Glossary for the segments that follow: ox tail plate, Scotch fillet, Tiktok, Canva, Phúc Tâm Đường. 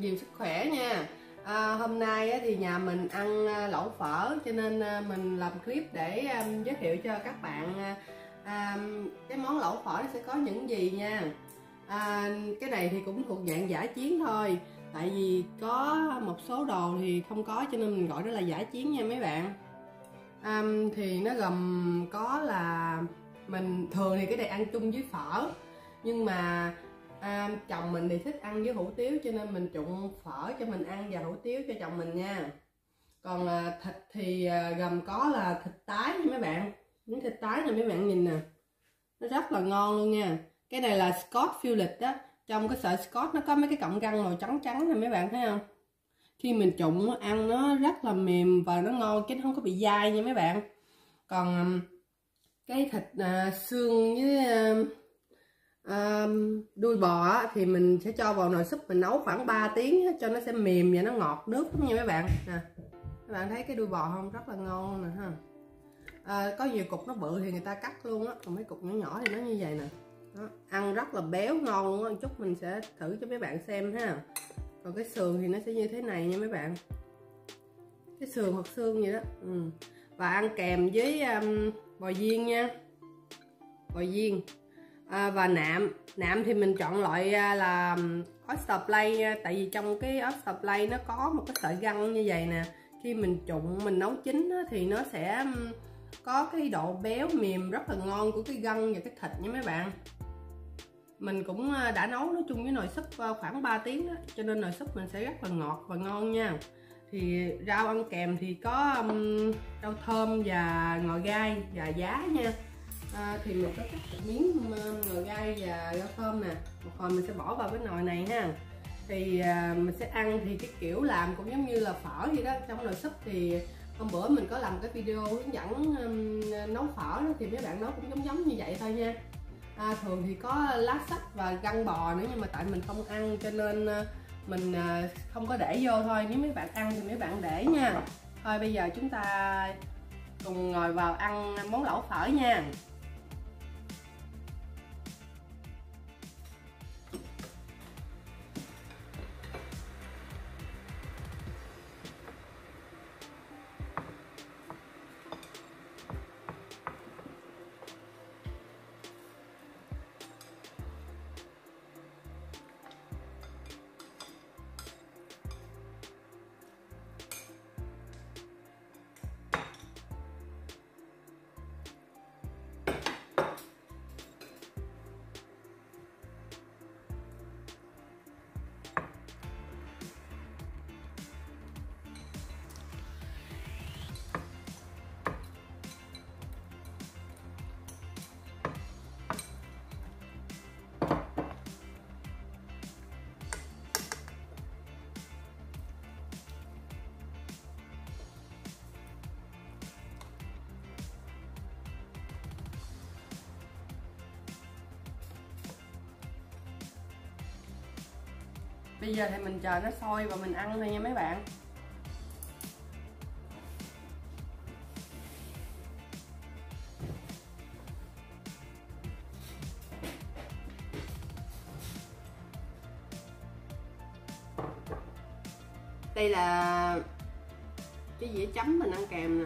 nhiều sức khỏe nha. Hôm nay thì nhà mình ăn lẩu phở cho nên mình làm clip để giới thiệu cho các bạn cái món lẩu phở nó sẽ có những gì nha. Cái này thì cũng thuộc dạng giả chiến thôi, tại vì có một số đồ thì không có cho nên mình gọi nó là giả chiến nha mấy bạn. Thì nó gồm có là mình thường thì cái này ăn chung với phở, nhưng mà chồng mình thì thích ăn với hủ tiếu cho nên mình trụng phở cho mình ăn và hủ tiếu cho chồng mình nha. Còn thịt thì gồm có là thịt tái nha mấy bạn, miếng thịt tái này mấy bạn nhìn nè, nó rất là ngon luôn nha. Cái này là Scotch fillet đó, trong cái sợi Scotch nó có mấy cái cọng răng màu trắng trắng này mấy bạn thấy không, khi mình trụng ăn nó rất là mềm và nó ngon chứ nó không có bị dai nha mấy bạn. Còn cái thịt xương với đuôi bò thì mình sẽ cho vào nồi súp, mình nấu khoảng 3 tiếng cho nó sẽ mềm và nó ngọt nước nha mấy bạn nè. Các bạn thấy cái đuôi bò không, rất là ngon nè ha. Có nhiều cục nó bự thì người ta cắt luôn á, còn mấy cục nhỏ nhỏ thì nó như vậy nè. Đó, ăn rất là béo ngon luôn á, chút mình sẽ thử cho mấy bạn xem ha. Còn cái sườn thì nó sẽ như thế này nha mấy bạn, cái sườn hoặc xương vậy đó. Và ăn kèm với bò viên nha, bò viên. Và nạm thì mình chọn loại là oyster plate nha, tại vì trong cái oyster plate nó có một cái sợi gân như vậy nè, khi mình trụng mình nấu chín thì nó sẽ có cái độ béo mềm rất là ngon của cái gân và cái thịt nha mấy bạn. Mình cũng đã nấu nó chung với nồi súp khoảng 3 tiếng đó, cho nên nồi súp mình sẽ rất là ngọt và ngon nha. Thì rau ăn kèm thì có rau thơm và ngò gai và giá nha. Thì mình có cắt miếng ngò gai và rau thơm nè, một hồi mình sẽ bỏ vào cái nồi này ha. Thì mình sẽ ăn thì cái kiểu làm cũng giống như là phở vậy đó. Trong nồi súp thì hôm bữa mình có làm cái video hướng dẫn nấu phở đó, thì mấy bạn nấu cũng giống như vậy thôi nha. Thường thì có lá sách và gân bò nữa, nhưng mà tại mình không ăn cho nên mình không có để vô thôi. Nếu mấy bạn ăn thì mấy bạn để nha. Thôi bây giờ chúng ta cùng ngồi vào ăn món lẩu phở nha. Bây giờ thì mình chờ nó sôi và mình ăn thôi nha mấy bạn. Đây là cái dĩa chấm mình ăn kèm nè.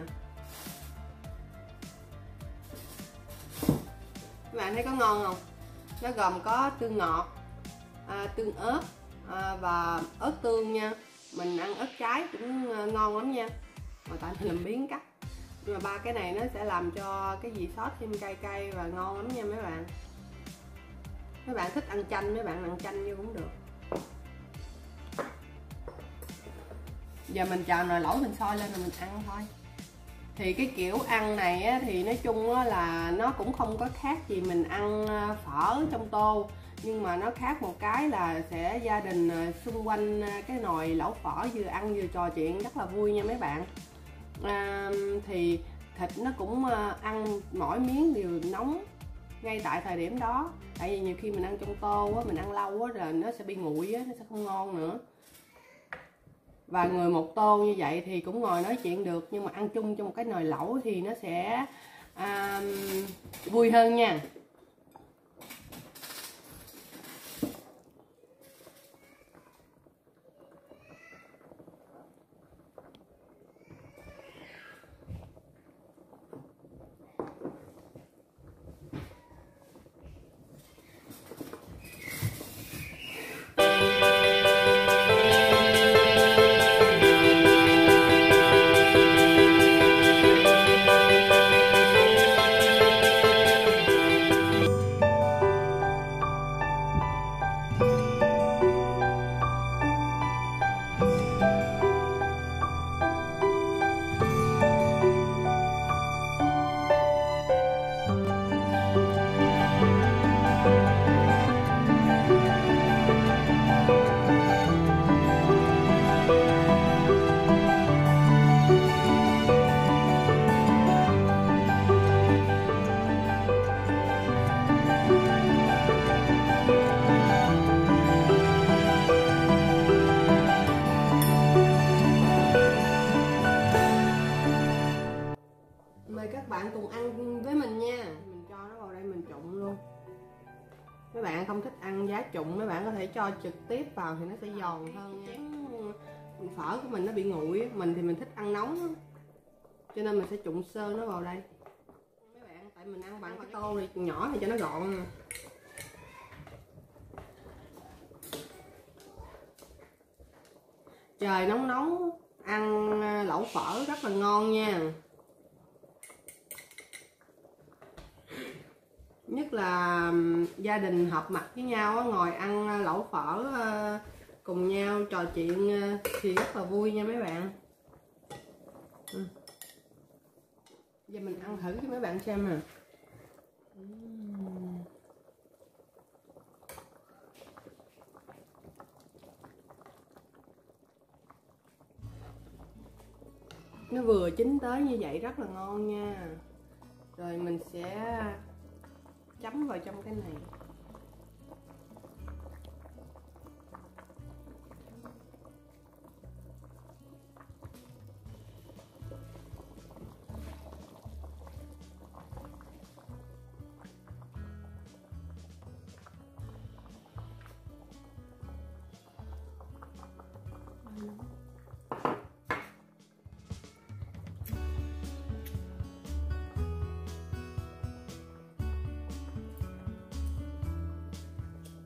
Các bạn thấy có ngon không? Nó gồm có tương ngọt, tương ớt và ớt tương nha. Mình ăn ớt trái cũng ngon lắm nha, mà tại mình làm biếng cắt. Nhưng mà ba cái này nó sẽ làm cho cái vị sốt thêm cay cay và ngon lắm nha mấy bạn. Mấy bạn thích ăn chanh, mấy bạn ăn chanh như cũng được. Giờ mình chờ nồi lẩu mình sôi lên rồi mình ăn thôi. Thì cái kiểu ăn này thì nói chung là nó cũng không có khác gì mình ăn phở trong tô, nhưng mà nó khác một cái là sẽ gia đình xung quanh cái nồi lẩu phở vừa ăn vừa trò chuyện rất là vui nha mấy bạn. Thì thịt nó cũng ăn mỗi miếng đều nóng ngay tại thời điểm đó, tại vì nhiều khi mình ăn trong tô mình ăn lâu rồi nó sẽ bị nguội nó sẽ không ngon nữa. Và người một tô như vậy thì cũng ngồi nói chuyện được, nhưng mà ăn chung trong một cái nồi lẩu thì nó sẽ vui hơn nha. các bạn cùng ăn với mình nha. Mình cho nó vào đây mình trụng luôn. Mấy bạn không thích ăn giá trụng, mấy bạn có thể cho trực tiếp vào thì nó sẽ giòn hơn. Chén phở của mình nó bị nguội, mình thì mình thích ăn nóng đó. Cho nên mình sẽ trụng sơ nó vào đây. Mấy bạn, tại mình ăn bằng cái tô thì nhỏ thì cho nó gọn. Trời nóng nóng ăn lẩu phở rất là ngon nha. Nhất là gia đình họp mặt với nhau, ngồi ăn lẩu phở cùng nhau trò chuyện thì rất là vui nha mấy bạn. Giờ mình ăn thử cho mấy bạn xem nè. Nó vừa chín tới như vậy rất là ngon nha. Rồi mình sẽ chấm vào trong cái này.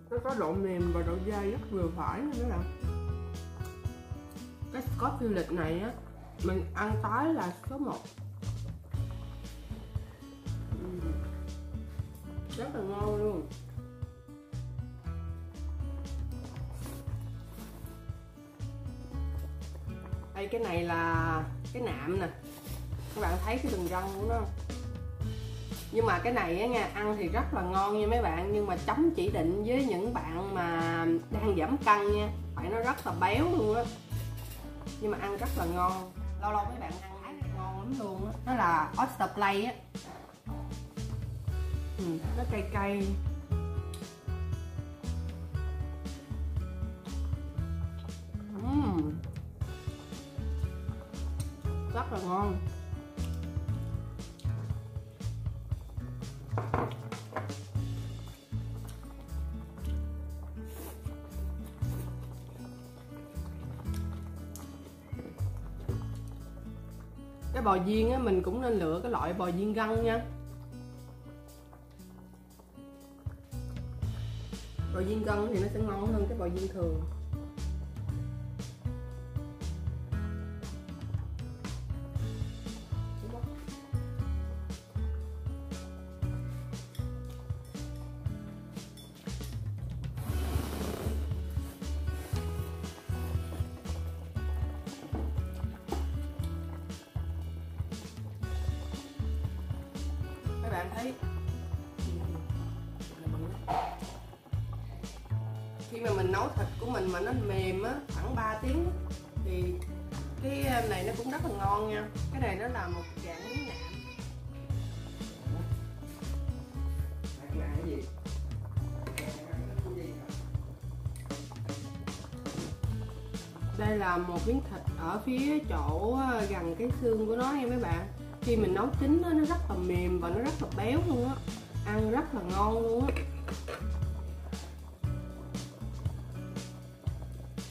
Nó có độ mềm và độ dai rất vừa phải nữa các bạn. Cái Scotch fillet này á, mình ăn tái là số 1. Rất là ngon luôn. Đây, cái này là cái nạm nè. Các bạn thấy cái đường răng của nó. Nhưng mà cái này á nha, ăn thì rất là ngon nha mấy bạn. Nhưng mà chấm chỉ định với những bạn mà đang giảm cân nha. Phải nó rất là béo luôn á. Nhưng mà ăn rất là ngon. Lâu lâu mấy bạn ăn thấy ngon lắm luôn á. Nó là ox tail plate á. Nó cay cay. Rất là ngon. Cái bò viên á, mình cũng nên lựa cái loại bò viên gân nha. Bò viên gân thì nó sẽ ngon hơn cái bò viên thường. Bạn thấy khi mà mình nấu thịt của mình mà nó mềm á, khoảng 3 tiếng thì cái này nó cũng rất là ngon nha. Cái này nó là một dạng miếng nạm. Bạn làm gì? Đây là một miếng thịt ở phía chỗ gần cái xương của nó nha mấy bạn. Khi mình nấu chín nó rất là mềm và nó rất là béo luôn á, ăn rất là ngon luôn á.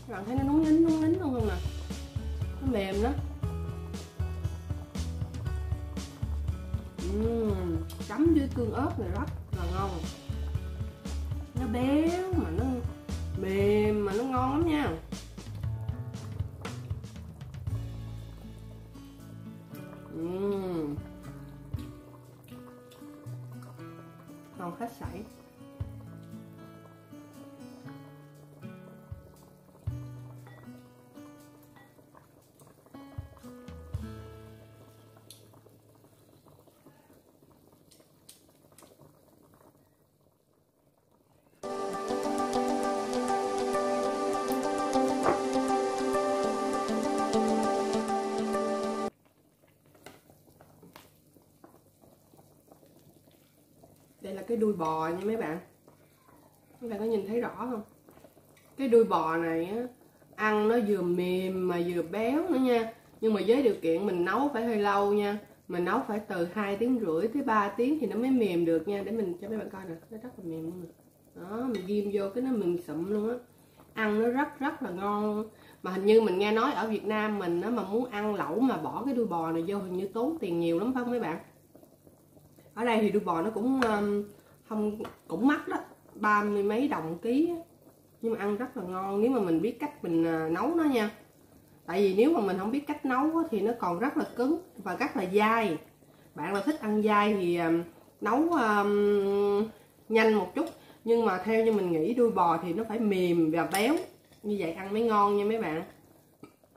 Các bạn thấy nó núng nính luôn không nè, nó mềm đó. Chấm với tương ớt này rất là ngon. Nó béo mà nó mềm mà nó ngon lắm nha. Ngon hết sảy. Đây là cái đuôi bò nha mấy bạn. Các bạn có nhìn thấy rõ không? Cái đuôi bò này á, ăn nó vừa mềm mà vừa béo nữa nha. Nhưng mà với điều kiện mình nấu phải hơi lâu nha. Mình nấu phải từ 2 tiếng rưỡi tới 3 tiếng thì nó mới mềm được nha. Để mình cho mấy bạn coi nè, nó rất là mềm luôn nè. Đó, mình ghim vô cái nó mềm sụm luôn á. Ăn nó rất là ngon. Mà hình như mình nghe nói ở Việt Nam mình á, mà muốn ăn lẩu mà bỏ cái đuôi bò này vô hình như tốn tiền nhiều lắm phải không mấy bạn? Ở đây thì đuôi bò nó cũng không cũng mắc đó, 30 mấy đồng ký, nhưng mà ăn rất là ngon nếu mà mình biết cách mình nấu nó nha. Tại vì nếu mà mình không biết cách nấu thì nó còn rất là cứng và rất là dai. Bạn nào thích ăn dai thì nấu nhanh một chút, nhưng mà theo như mình nghĩ đuôi bò thì nó phải mềm và béo, như vậy ăn mới ngon nha mấy bạn.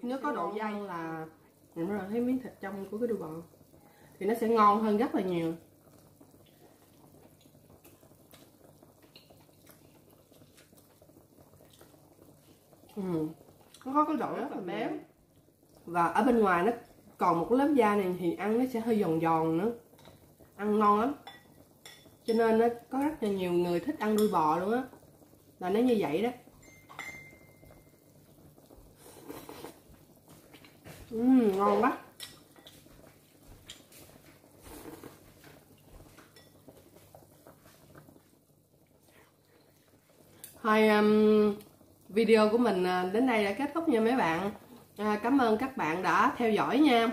Nếu có độ dai là mình mới thấy miếng thịt trong của cái đuôi bò thì nó sẽ ngon hơn rất là nhiều. Nó có cái độ rất là béo. Và ở bên ngoài nó còn một lớp da này thì ăn nó sẽ hơi giòn giòn nữa. Ăn ngon lắm. Cho nên nó có rất là nhiều người thích ăn đuôi bò luôn á. Là nó như vậy đó. Ngon quá. Thôi video của mình đến đây đã kết thúc nha mấy bạn. Cảm ơn các bạn đã theo dõi nha.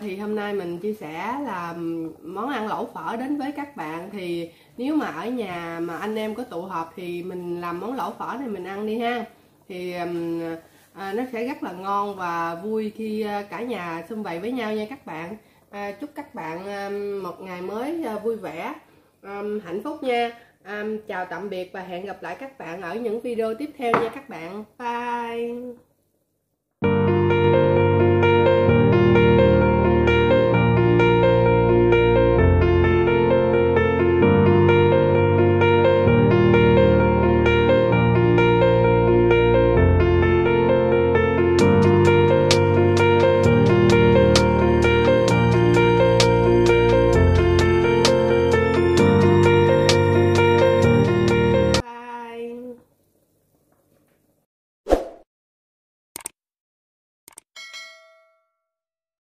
Thì hôm nay mình chia sẻ là món ăn lẩu phở đến với các bạn. Thì nếu mà ở nhà mà anh em có tụ họp thì mình làm món lẩu phở này mình ăn đi ha. Thì nó sẽ rất là ngon và vui khi cả nhà sum vầy với nhau nha các bạn. Chúc các bạn một ngày mới vui vẻ, hạnh phúc nha. Chào tạm biệt và hẹn gặp lại các bạn ở những video tiếp theo nha các bạn. Bye!